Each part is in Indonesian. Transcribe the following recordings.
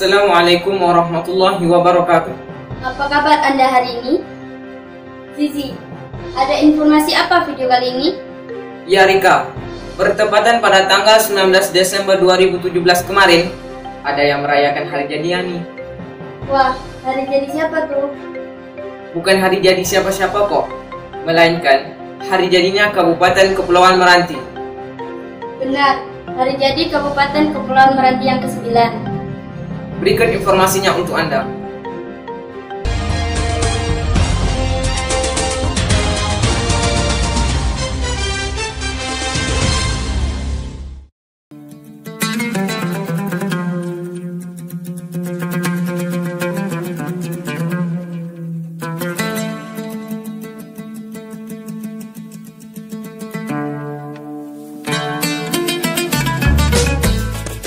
Assalamualaikum warahmatullahi wabarakatuh. Apa kabar Anda hari ini? Zizi, ada informasi apa video kali ini? Ya Rika, bertepatan pada tanggal 19 Desember 2017 kemarin, ada yang merayakan hari jadi Yani. Wah, hari jadi siapa tuh? Bukan hari jadi siapa-siapa kok, melainkan hari jadinya Kabupaten Kepulauan Meranti. Benar, hari jadi Kabupaten Kepulauan Meranti yang ke-9. Berikan informasinya untuk Anda.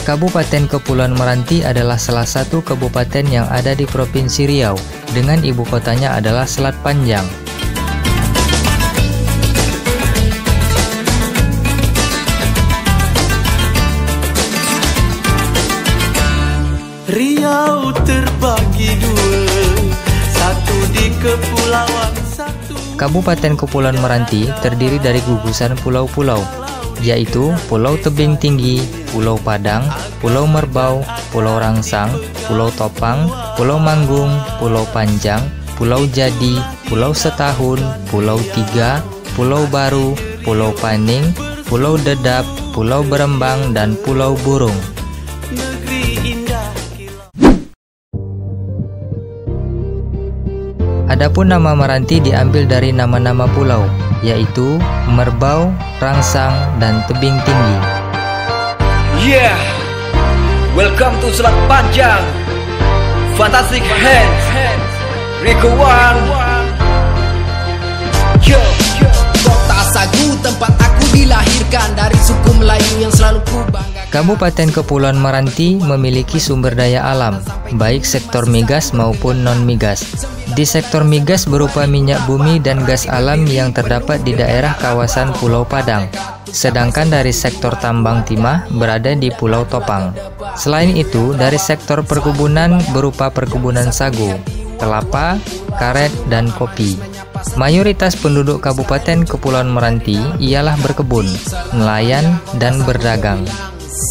Kabupaten Kepulauan Meranti adalah salah satu kabupaten yang ada di Provinsi Riau, dengan ibu kotanya adalah Selatpanjang. Riau terbagi dua, satu di kepulauan satu. Kabupaten Kepulauan Meranti terdiri dari gugusan pulau-pulau, yaitu Pulau Tebing Tinggi, Pulau Padang, Pulau Merbau, Pulau Rangsang, Pulau Topang, Pulau Manggung, Pulau Panjang, Pulau Jadi, Pulau Setahun, Pulau Tiga, Pulau Baru, Pulau Paning, Pulau Dedap, Pulau Berembang, dan Pulau Burung. Adapun nama Meranti diambil dari nama-nama pulau, yaitu Merbau, Rangsang, dan Tebing Tinggi. Yeah, welcome to Selatpanjang. Fantastic hands, Rico One. Yo, kota Sagu tempat aku dilahirkan, dari suku Melayu yang selalu ku banggakan. Kabupaten Kepulauan Meranti memiliki sumber daya alam, baik sektor migas maupun non-migas. Di sektor migas berupa minyak bumi dan gas alam yang terdapat di daerah kawasan Pulau Padang. Sedangkan dari sektor tambang timah berada di Pulau Topang. Selain itu, dari sektor perkebunan berupa perkebunan sagu, kelapa, karet, dan kopi. Mayoritas penduduk Kabupaten Kepulauan Meranti ialah berkebun, nelayan, dan berdagang.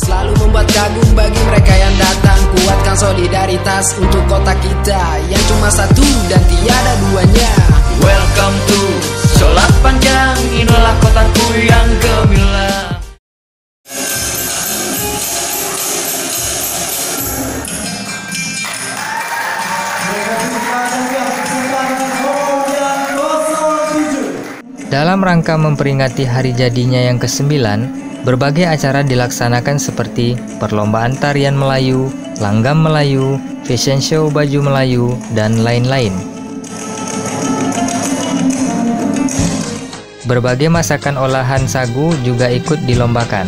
Selalu membuat kagum bagi mereka yang datang, kuatkan solidaritas untuk kota kita yang cuma satu dan tiada duanya. Welcome to Selatpanjang, inilah kotaku yang gemilang. Dalam rangka memperingati hari jadinya yang ke-9, berbagai acara dilaksanakan seperti perlombaan tarian Melayu, langgam Melayu, fashion show baju Melayu, dan lain-lain. Berbagai masakan olahan sagu juga ikut dilombakan.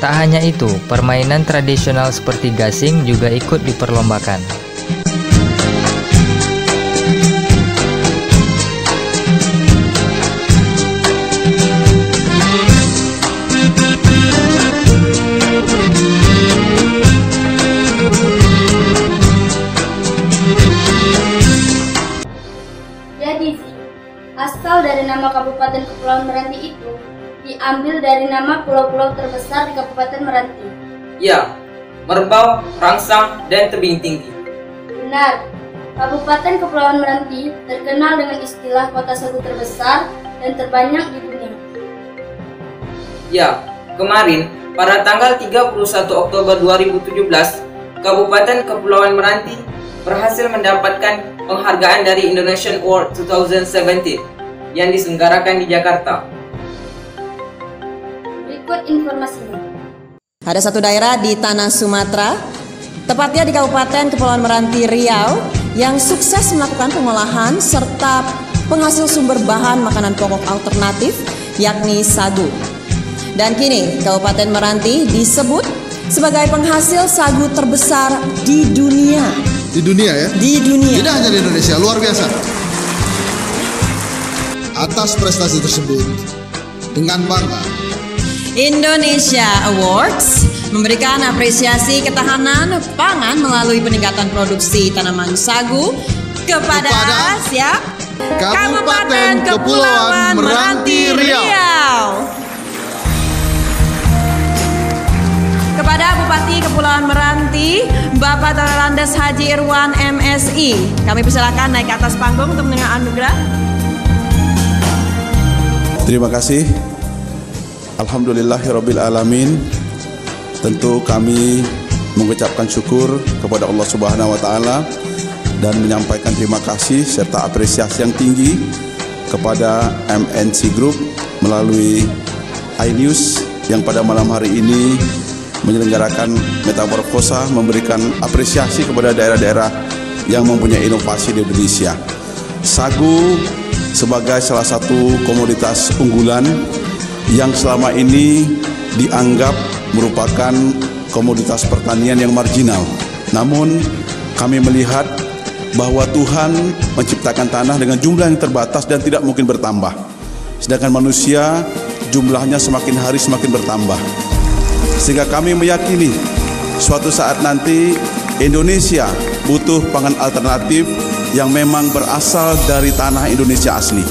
Tak hanya itu, permainan tradisional seperti gasing juga ikut diperlombakan. Nama Kabupaten Kepulauan Meranti itu diambil dari nama pulau-pulau terbesar di Kabupaten Meranti. Ya, Merbau, Rangsang, dan Tebing Tinggi. Benar, Kabupaten Kepulauan Meranti terkenal dengan istilah kota sagu terbesar dan terbanyak di dunia. Ya, kemarin pada tanggal 31 Oktober 2017, Kabupaten Kepulauan Meranti berhasil mendapatkan penghargaan dari Indonesian Award 2017. Yang diselenggarakan di Jakarta. Berikut informasinya. Ada satu daerah di tanah Sumatera, tepatnya di Kabupaten Kepulauan Meranti, Riau, yang sukses melakukan pengolahan serta penghasil sumber bahan makanan pokok alternatif, yakni sagu. Dan kini, Kabupaten Meranti disebut sebagai penghasil sagu terbesar di dunia. Di dunia ya? Di dunia. Tidak hanya di Indonesia, luar biasa. Atas prestasi tersebut, dengan bangga, Indonesia Awards memberikan apresiasi ketahanan pangan melalui peningkatan produksi tanaman sagu kepada siap Kabupaten Kepulauan Meranti, Riau. Kepada Bupati Kepulauan Meranti, Bapak Tarandas Haji Irwan MSI, kami persilakan naik ke atas panggung untuk mendengar anugerah. Terima kasih. Alhamdulillahirabbil alamin. Tentu kami mengucapkan syukur kepada Allah Subhanahu wa taala dan menyampaikan terima kasih serta apresiasi yang tinggi kepada MNC Group melalui iNews yang pada malam hari ini menyelenggarakan metamorfosa, memberikan apresiasi kepada daerah-daerah yang mempunyai inovasi di Indonesia. Sagu sebagai salah satu komoditas unggulan yang selama ini dianggap merupakan komoditas pertanian yang marginal. Namun kami melihat bahwa Tuhan menciptakan tanah dengan jumlah yang terbatas dan tidak mungkin bertambah. Sedangkan manusia jumlahnya semakin hari semakin bertambah. Sehingga kami meyakini suatu saat nanti Indonesia butuh pangan alternatif yang memang berasal dari tanah Indonesia asli.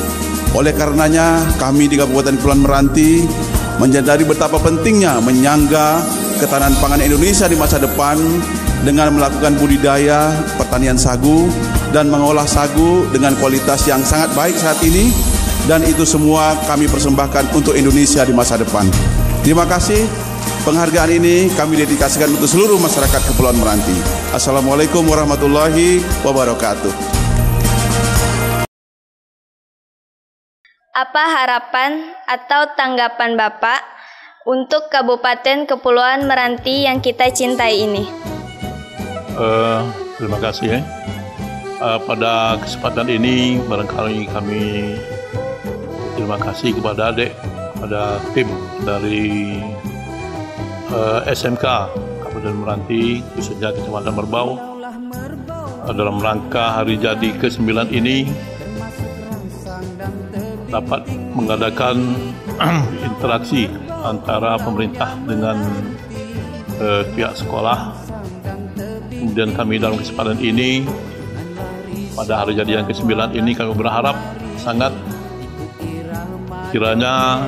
Oleh karenanya kami di Kabupaten Kepulauan Meranti menyadari betapa pentingnya menyangga ketahanan pangan Indonesia di masa depan dengan melakukan budidaya pertanian sagu dan mengolah sagu dengan kualitas yang sangat baik saat ini, dan itu semua kami persembahkan untuk Indonesia di masa depan. Terima kasih. Penghargaan ini kami dedikasikan untuk seluruh masyarakat Kepulauan Meranti. Assalamualaikum warahmatullahi wabarakatuh. Apa harapan atau tanggapan Bapak untuk Kabupaten Kepulauan Meranti yang kita cintai ini? Terima kasih. Pada kesempatan ini barangkali kami terima kasih kepada Dek, pada tim dari SMK Kabupaten Meranti khususnya Kecamatan Merbau dalam rangka hari jadi ke-9 ini dapat mengadakan interaksi antara pemerintah dengan pihak sekolah. Kemudian kami dalam kesempatan ini pada hari jadi yang ke-9 ini kami berharap sangat kiranya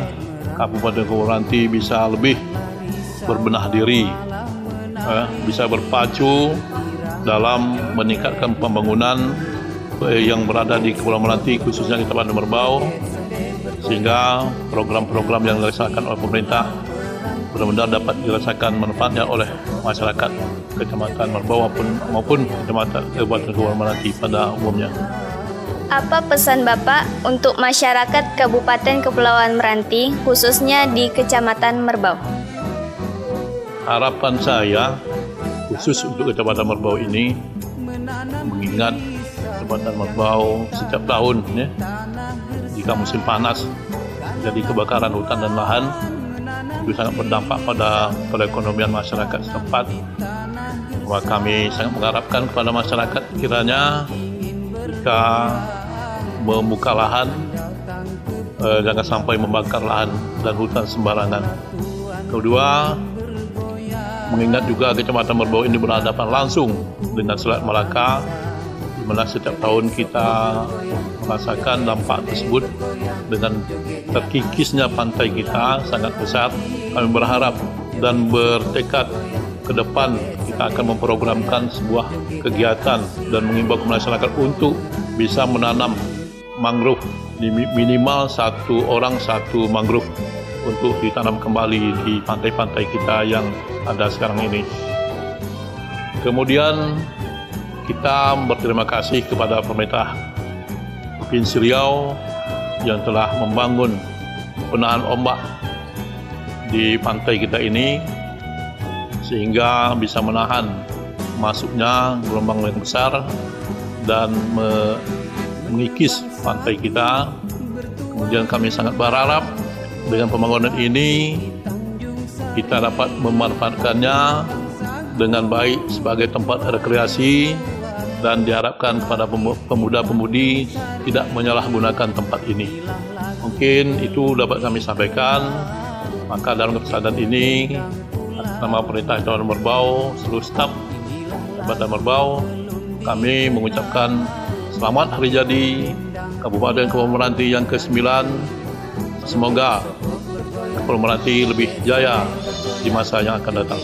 Kabupaten Meranti bisa lebih berbenah diri, bisa berpacu dalam meningkatkan pembangunan yang berada di Kepulauan Meranti khususnya di Kabupaten Merbau, sehingga program-program yang dilaksanakan oleh pemerintah benar-benar dapat dirasakan manfaatnya oleh masyarakat Kecamatan Merbau maupun Kecamatan Kepulauan Meranti pada umumnya. Apa pesan Bapak untuk masyarakat Kabupaten Kepulauan Meranti khususnya di Kecamatan Merbau? Harapan saya khusus untuk Kecamatan Merbau ini, mengingat Kecamatan Merbau setiap tahun ya, jika musim panas jadi kebakaran hutan dan lahan itu sangat berdampak pada perekonomian masyarakat setempat. Bahwa kami sangat mengharapkan kepada masyarakat kiranya jika membuka lahan jangan sampai membakar lahan dan hutan sembarangan. Kedua, mengingat juga Kecamatan Merbau ini berhadapan langsung dengan Selat Malaka, di mana setiap tahun kita merasakan dampak tersebut dengan terkikisnya pantai kita sangat besar. Kami berharap dan bertekad ke depan kita akan memprogramkan sebuah kegiatan dan mengimbau ke masyarakat untuk bisa menanam mangrove, minimal satu orang satu mangrove untuk ditanam kembali di pantai-pantai kita yang ada sekarang ini. Kemudian kita berterima kasih kepada pemerintah Provinsi Riau yang telah membangun penahan ombak di pantai kita ini sehingga bisa menahan masuknya gelombang yang besar dan mengikis pantai kita. Kemudian kami sangat berharap dengan pembangunan ini kita dapat memanfaatkannya dengan baik sebagai tempat rekreasi, dan diharapkan kepada pemuda-pemudi tidak menyalahgunakan tempat ini. Mungkin itu dapat kami sampaikan. Maka dalam kesempatan ini bersama pemerintah Kabupaten Merbau, seluruh staf Kabupaten Merbau, kami mengucapkan selamat hari jadi Kabupaten Kepulauan Meranti yang ke-9. Semoga Kepulauan Meranti lebih jaya di masa yang akan datang.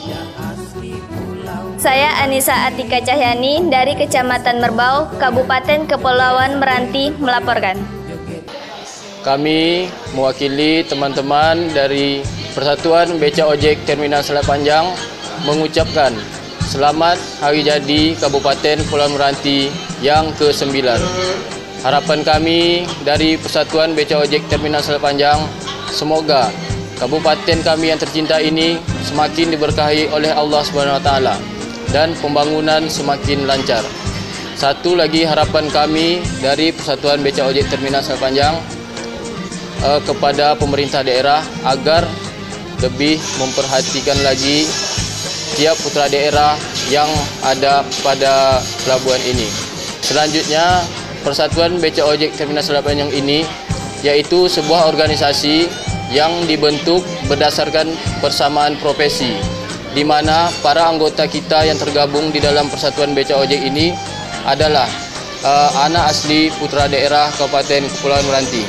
Saya Anissa Atika Cahyani dari Kecamatan Merbau, Kabupaten Kepulauan Meranti melaporkan. Kami mewakili teman-teman dari Persatuan Becak Ojek Terminal Selatpanjang mengucapkan selamat hari jadi Kabupaten Kepulauan Meranti yang ke-9. Harapan kami dari Persatuan Becak Ojek Terminal Selatpanjang, semoga kabupaten kami yang tercinta ini semakin diberkahi oleh Allah SWT dan pembangunan semakin lancar. Satu lagi harapan kami dari Persatuan Becak Ojek Terminal Selatpanjang kepada pemerintah daerah agar lebih memperhatikan lagi tiap putra daerah yang ada pada pelabuhan ini. Selanjutnya, Persatuan Becak Ojek Terminal Selatpanjang ini yaitu sebuah organisasi yang dibentuk berdasarkan persamaan profesi, di mana para anggota kita yang tergabung di dalam Persatuan Becak Ojek ini adalah anak asli putra daerah Kabupaten Kepulauan Meranti.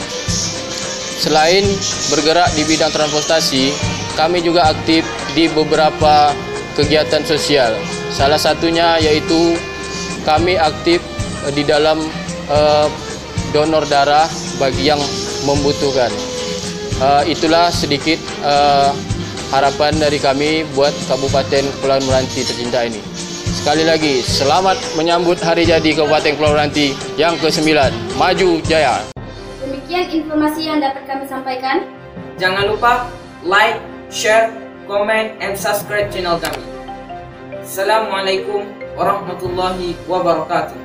Selain bergerak di bidang transportasi, kami juga aktif di beberapa kegiatan sosial. Salah satunya yaitu kami aktif di dalam donor darah bagi yang membutuhkan. Itulah sedikit harapan dari kami buat Kabupaten Kepulauan Meranti tercinta ini. Sekali lagi, selamat menyambut hari jadi Kabupaten Kepulauan Meranti yang ke-9. Maju Jaya! Demikian informasi yang dapat kami sampaikan. Jangan lupa like, share, comment, and subscribe channel kami. Assalamualaikum warahmatullahi wabarakatuh.